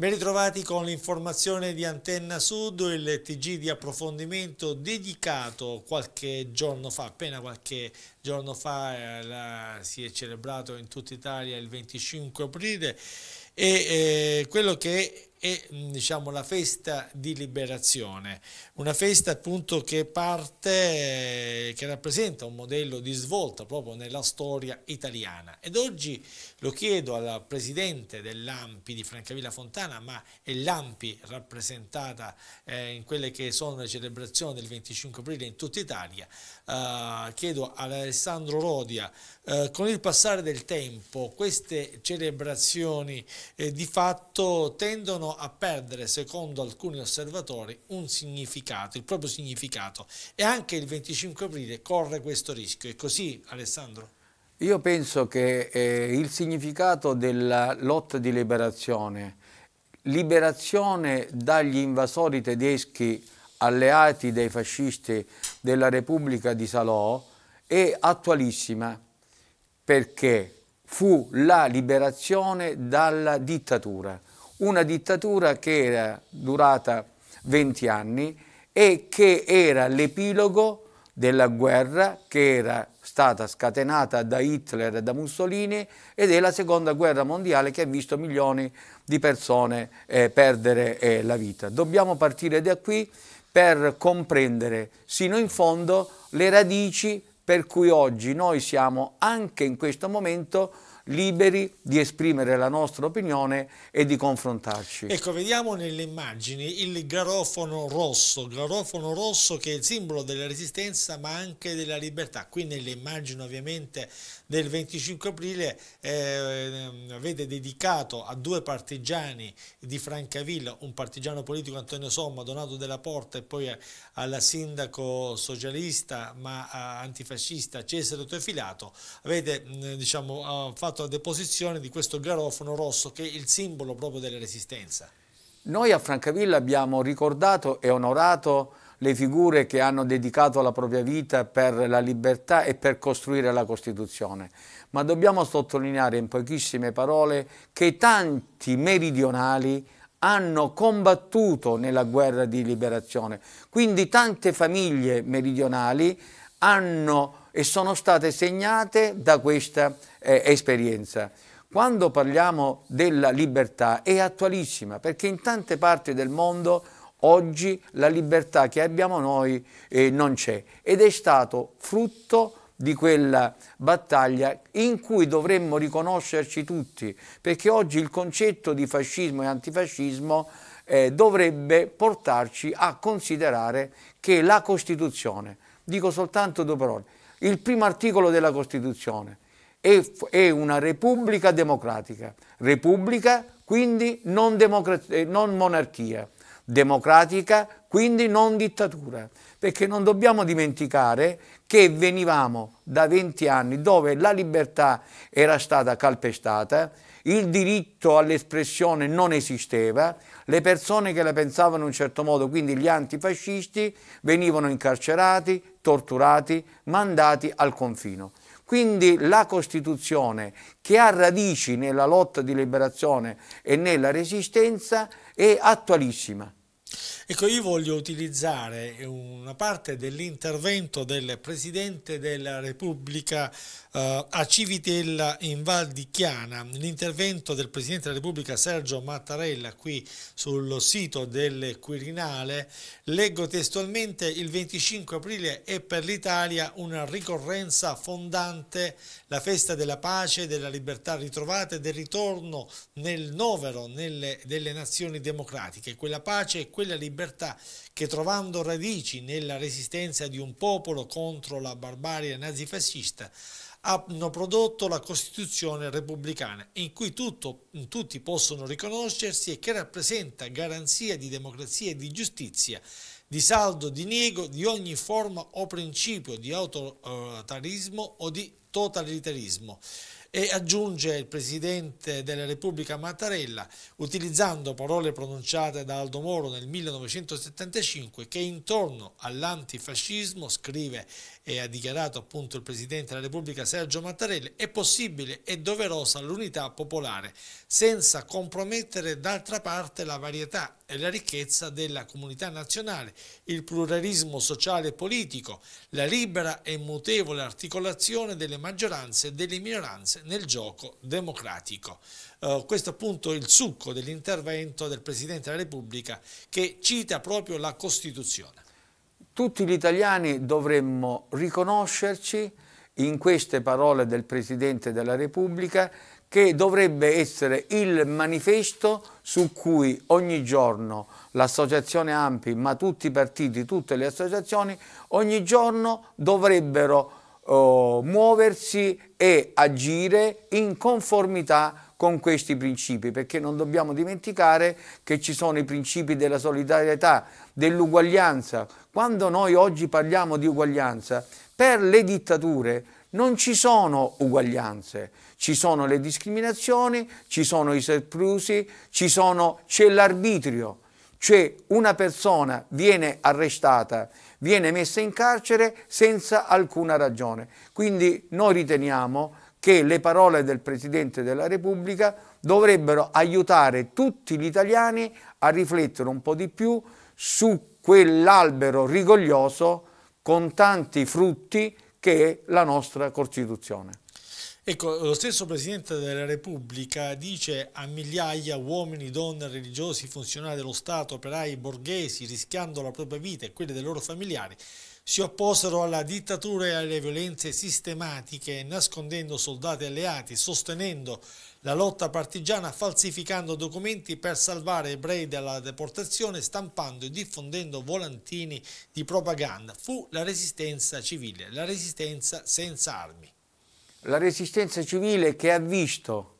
Ben ritrovati con l'informazione di Antenna Sud, il TG di approfondimento dedicato appena qualche giorno fa, si è celebrato in tutta Italia il 25 aprile e quello che è diciamo, la festa di liberazione, una festa appunto che parte, che rappresenta un modello di svolta proprio nella storia italiana. Ed oggi lo chiedo al presidente dell'ANPI di Francavilla Fontana, ma è l'ANPI rappresentata in quelle che sono le celebrazioni del 25 aprile in tutta Italia, chiedo ad Alessandro Rodia, con il passare del tempo queste celebrazioni di fatto tendono a perdere, secondo alcuni osservatori, un significato, il proprio significato, e anche il 25 aprile corre questo rischio. È così, Alessandro? Io penso che il significato della lotta di liberazione dagli invasori tedeschi alleati dei fascisti della Repubblica di Salò è attualissima, perché fu la liberazione dalla dittatura, una dittatura che era durata 20 anni e che era l'epilogo della guerra che era stata scatenata da Hitler e da Mussolini e della Seconda Guerra Mondiale, che ha visto milioni di persone perdere la vita. Dobbiamo partire da qui per comprendere sino in fondo le radici per cui oggi noi siamo anche in questo momento liberi di esprimere la nostra opinione e di confrontarci. Ecco, vediamo nelle immagini il garofano rosso che è il simbolo della resistenza ma anche della libertà. Qui nelle immagini ovviamente del 25 aprile avete dedicato a due partigiani di Francavilla, un partigiano politico Antonio Somma Donato della Porta e poi al sindaco socialista ma antifascista Cesare Teofilato. Avete diciamo fatto la deposizione di questo garofano rosso che è il simbolo proprio della resistenza. Noi a Francavilla abbiamo ricordato e onorato le figure che hanno dedicato la propria vita per la libertà e per costruire la Costituzione, ma dobbiamo sottolineare in pochissime parole che tanti meridionali hanno combattuto nella guerra di liberazione, quindi tante famiglie meridionali hanno e sono state segnate da questa esperienza. Quando parliamo della libertà è attualissima, perché in tante parti del mondo oggi la libertà che abbiamo noi non c'è, ed è stato frutto di quella battaglia in cui dovremmo riconoscerci tutti, perché oggi il concetto di fascismo e antifascismo dovrebbe portarci a considerare che la Costituzione, dico soltanto due parole, il primo articolo della Costituzione è una repubblica democratica, repubblica quindi non monarchia, democratica quindi non dittatura, perché non dobbiamo dimenticare che venivamo da 20 anni dove la libertà era stata calpestata, il diritto all'espressione non esisteva, le persone che la pensavano in un certo modo, quindi gli antifascisti, venivano incarcerati, torturati, mandati al confino. Quindi la Costituzione, che ha radici nella lotta di liberazione e nella resistenza, è attualissima. Ecco, io voglio utilizzare una parte dell'intervento del Presidente della Repubblica a Civitella in Val di Chiana, l'intervento del Presidente della Repubblica Sergio Mattarella qui sul sito del Quirinale. Leggo testualmente: il 25 aprile è per l'Italia una ricorrenza fondante, la festa della pace, della libertà ritrovata e del ritorno nel novero delle nazioni democratiche, quella pace e quella libertà che, trovando radici nella resistenza di un popolo contro la barbarie nazifascista, hanno prodotto la Costituzione repubblicana, in cui tutti possono riconoscersi e che rappresenta garanzia di democrazia e di giustizia, di saldo diniego di ogni forma o principio di autoritarismo o di totalitarismo. E aggiunge il Presidente della Repubblica Mattarella, utilizzando parole pronunciate da Aldo Moro nel 1975, che intorno all'antifascismo, scrive e ha dichiarato appunto il Presidente della Repubblica Sergio Mattarella, è possibile e doverosa l'unità popolare, senza compromettere d'altra parte la varietà e la ricchezza della comunità nazionale, il pluralismo sociale e politico, la libera e mutevole articolazione delle maggioranze e delle minoranze nel gioco democratico. Questo è appunto il succo dell'intervento del Presidente della Repubblica, che cita proprio la Costituzione. Tutti gli italiani dovremmo riconoscerci in queste parole del Presidente della Repubblica, che dovrebbe essere il manifesto su cui ogni giorno l'associazione ANPI, ma tutti i partiti, tutte le associazioni, ogni giorno dovrebbero muoversi e agire in conformità con questi principi, perché non dobbiamo dimenticare che ci sono i principi della solidarietà, dell'uguaglianza. Quando noi oggi parliamo di uguaglianza, per le dittature non ci sono uguaglianze, ci sono le discriminazioni, ci sono i soprusi, c'è l'arbitrio, cioè una persona viene arrestata, viene messa in carcere senza alcuna ragione. Quindi noi riteniamo che le parole del Presidente della Repubblica dovrebbero aiutare tutti gli italiani a riflettere un po' di più su quell'albero rigoglioso con tanti frutti che è la nostra Costituzione. Ecco, lo stesso Presidente della Repubblica dice a migliaia uomini, donne, religiosi, funzionari dello Stato, operai, borghesi, rischiando la propria vita e quelle dei loro familiari, si opposero alla dittatura e alle violenze sistematiche, nascondendo soldati alleati, sostenendo la lotta partigiana, falsificando documenti per salvare ebrei dalla deportazione, stampando e diffondendo volantini di propaganda. Fu la resistenza civile, la resistenza senza armi. La resistenza civile che ha visto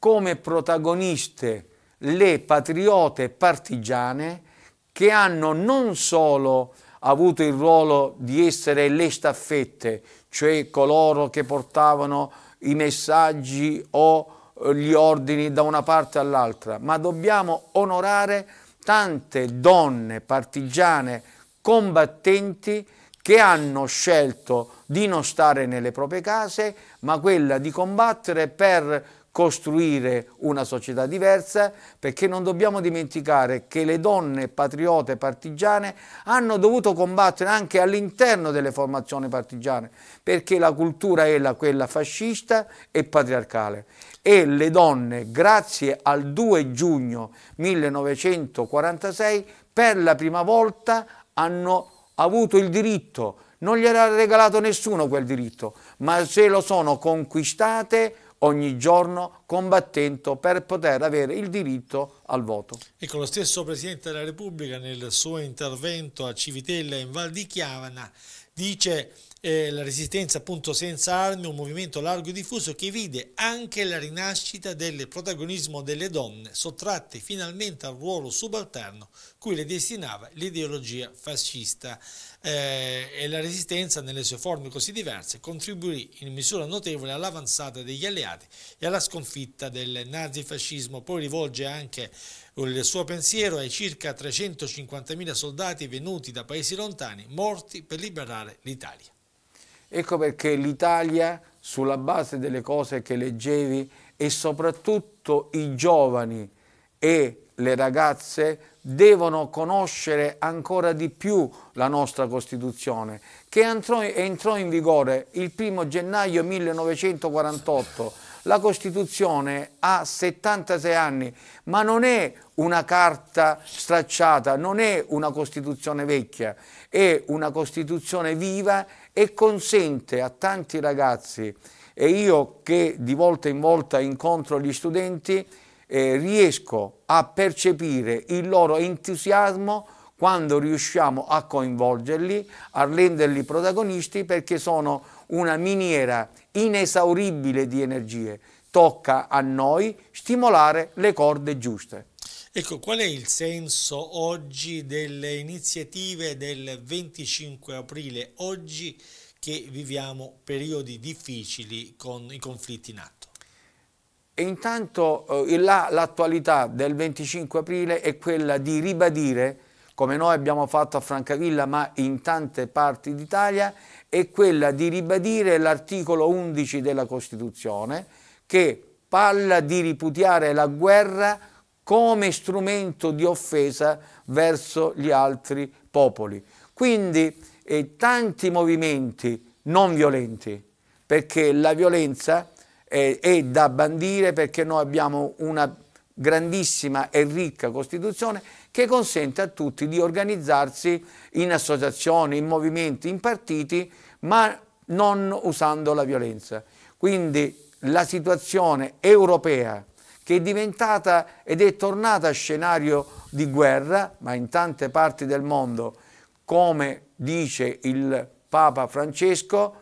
come protagoniste le patriote partigiane, che hanno non solo avuto il ruolo di essere le staffette, cioè coloro che portavano i messaggi o gli ordini da una parte all'altra, ma dobbiamo onorare tante donne partigiane combattenti che hanno scelto di non stare nelle proprie case, ma quella di combattere per costruire una società diversa, perché non dobbiamo dimenticare che le donne patriote partigiane hanno dovuto combattere anche all'interno delle formazioni partigiane, perché la cultura è quella fascista e patriarcale, e le donne, grazie al 2 giugno 1946, per la prima volta hanno avuto il diritto, non gliel'ha regalato nessuno quel diritto, ma se lo sono conquistate ogni giorno combattendo per poter avere il diritto al voto. Ecco, lo stesso Presidente della Repubblica nel suo intervento a Civitella in Val di Chiana dice la resistenza appunto senza armi, un movimento largo e diffuso che vide anche la rinascita del protagonismo delle donne, sottratte finalmente al ruolo subalterno cui le destinava l'ideologia fascista, e la resistenza nelle sue forme così diverse contribuì in misura notevole all'avanzata degli alleati e alla sconfitta del nazifascismo. Poi rivolge anche il suo pensiero ai circa 350.000 soldati venuti da paesi lontani, morti per liberare l'Italia. Ecco perché l'Italia, sulla base delle cose che leggevi, e soprattutto i giovani e le ragazze devono conoscere ancora di più la nostra Costituzione, che entrò in vigore il 1° gennaio 1948. La Costituzione ha 76 anni, ma non è una carta stracciata, non è una Costituzione vecchia, è una Costituzione viva e consente a tanti ragazzi, e io che di volta in volta incontro gli studenti, riesco a percepire il loro entusiasmo quando riusciamo a coinvolgerli, a renderli protagonisti, perché sono una miniera inesauribile di energie. Tocca a noi stimolare le corde giuste. Ecco, qual è il senso oggi delle iniziative del 25 aprile, oggi che viviamo periodi difficili con i conflitti in atto. E intanto l'attualità del 25 aprile è quella di ribadire, come noi abbiamo fatto a Francavilla ma in tante parti d'Italia, è quella di ribadire l'articolo 11 della Costituzione, che parla di ripudiare la guerra come strumento di offesa verso gli altri popoli. Quindi tanti movimenti non violenti, perché la violenza è da bandire, perché noi abbiamo una grandissima e ricca Costituzione che consente a tutti di organizzarsi in associazioni, in movimenti, in partiti, ma non usando la violenza. Quindi la situazione europea, che è diventata ed è tornata scenario di guerra, ma in tante parti del mondo, come dice il Papa Francesco,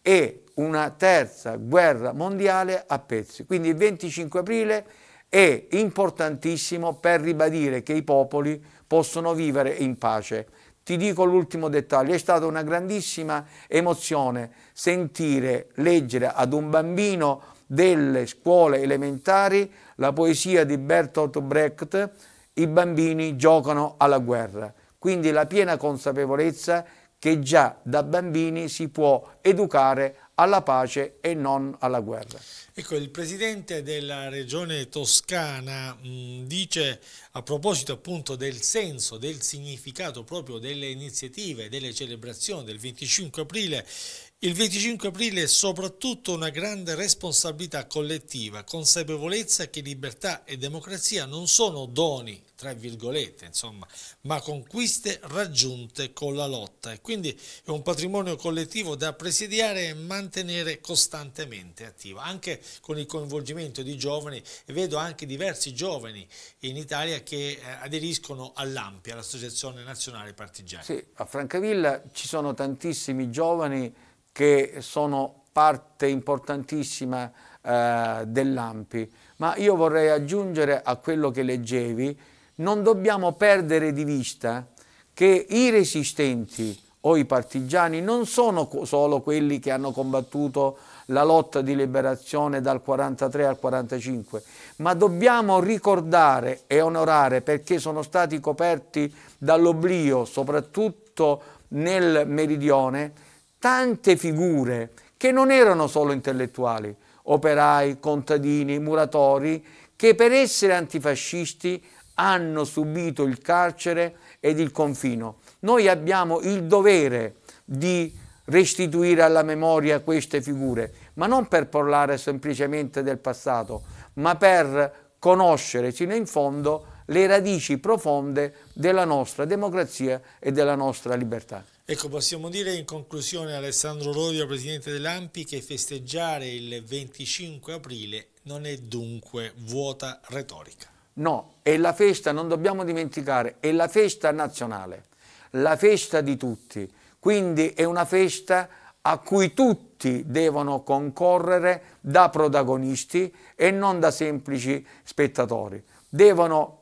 è una terza guerra mondiale a pezzi. Quindi il 25 aprile è importantissimo per ribadire che i popoli possono vivere in pace. Ti dico l'ultimo dettaglio: è stata una grandissima emozione sentire leggere ad un bambino delle scuole elementari la poesia di Bertolt Brecht, "I bambini giocano alla guerra". Quindi la piena consapevolezza che già da bambini si può educare alla pace e non alla guerra. Ecco, il presidente della regione toscana dice, a proposito appunto del senso, del significato proprio delle iniziative, delle celebrazioni del 25 aprile, il 25 aprile è soprattutto una grande responsabilità collettiva, consapevolezza che libertà e democrazia non sono doni, tra virgolette, insomma, ma conquiste raggiunte con la lotta, e quindi è un patrimonio collettivo da presidiare e mantenere costantemente attivo, anche con il coinvolgimento di giovani. Vedo anche diversi giovani in Italia che aderiscono all'ANPI, all'Associazione Nazionale Partigiani. Sì, a Francavilla ci sono tantissimi giovani che sono parte importantissima dell'ANPI, ma io vorrei aggiungere a quello che leggevi: non dobbiamo perdere di vista che i resistenti o i partigiani non sono solo quelli che hanno combattuto la lotta di liberazione dal 1943 al 1945, ma dobbiamo ricordare e onorare, perché sono stati coperti dall'oblio, soprattutto nel meridione, tante figure che non erano solo intellettuali, operai, contadini, muratori, che per essere antifascisti hanno subito il carcere ed il confino. Noi abbiamo il dovere di restituire alla memoria queste figure, ma non per parlare semplicemente del passato, ma per conoscere fino in fondo le radici profonde della nostra democrazia e della nostra libertà. Ecco, possiamo dire in conclusione, Alessandro Rodia, presidente dell'ANPI, che festeggiare il 25 aprile non è dunque vuota retorica. No, è la festa, non dobbiamo dimenticare, è la festa nazionale, la festa di tutti. Quindi è una festa a cui tutti devono concorrere da protagonisti e non da semplici spettatori. Devono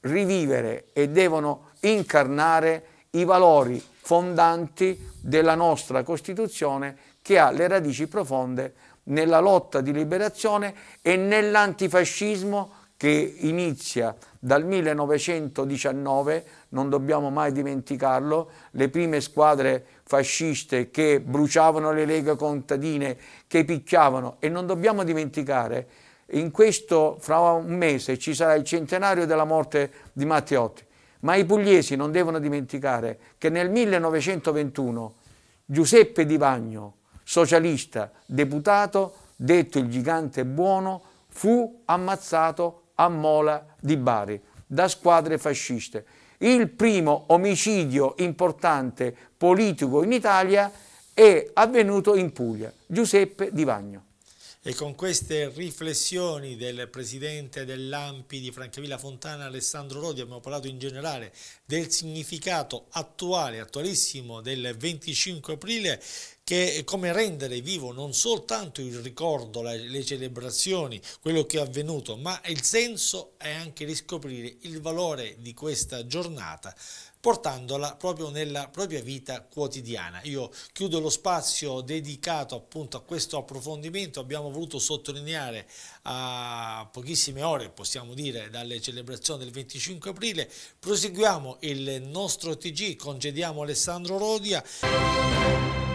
rivivere e devono incarnare i valori fondanti della nostra Costituzione, che ha le radici profonde nella lotta di liberazione e nell'antifascismo che inizia dal 1919, non dobbiamo mai dimenticarlo, le prime squadre fasciste che bruciavano le leghe contadine, che picchiavano, e non dobbiamo dimenticare, in questo, fra un mese ci sarà il centenario della morte di Matteotti, ma i pugliesi non devono dimenticare che nel 1921 Giuseppe Di Vagno, socialista, deputato, detto il gigante buono, fu ammazzato a Mola di Bari da squadre fasciste. Il primo omicidio importante politico in Italia è avvenuto in Puglia, Giuseppe Di Vagno. E con queste riflessioni del presidente dell'ANPI di Francavilla Fontana, Alessandro Rodia, abbiamo parlato in generale del significato attuale, attualissimo del 25 aprile. che è come rendere vivo non soltanto il ricordo, le celebrazioni, quello che è avvenuto, ma il senso è anche riscoprire il valore di questa giornata, portandola proprio nella propria vita quotidiana. Io chiudo lo spazio dedicato appunto a questo approfondimento. Abbiamo voluto sottolineare a pochissime ore, possiamo dire, dalle celebrazioni del 25 aprile. Proseguiamo il nostro TG, congediamo Alessandro Rodia.